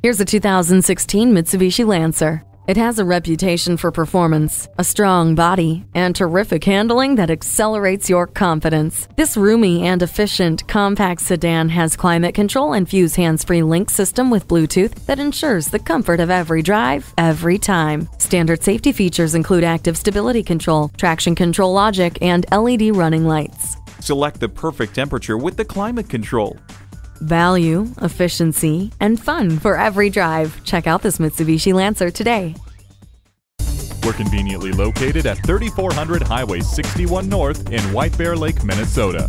Here's a 2016 Mitsubishi Lancer. It has a reputation for performance, a strong body, and terrific handling that accelerates your confidence. This roomy and efficient compact sedan has climate control and Fuse hands-free link system with Bluetooth that ensures the comfort of every drive, every time. Standard safety features include active stability control, traction control logic, and LED running lights. Select the perfect temperature with the climate control. Value, efficiency, and fun for every drive. Check out this Mitsubishi Lancer today. We're conveniently located at 3400 Highway 61 North in White Bear Lake, Minnesota.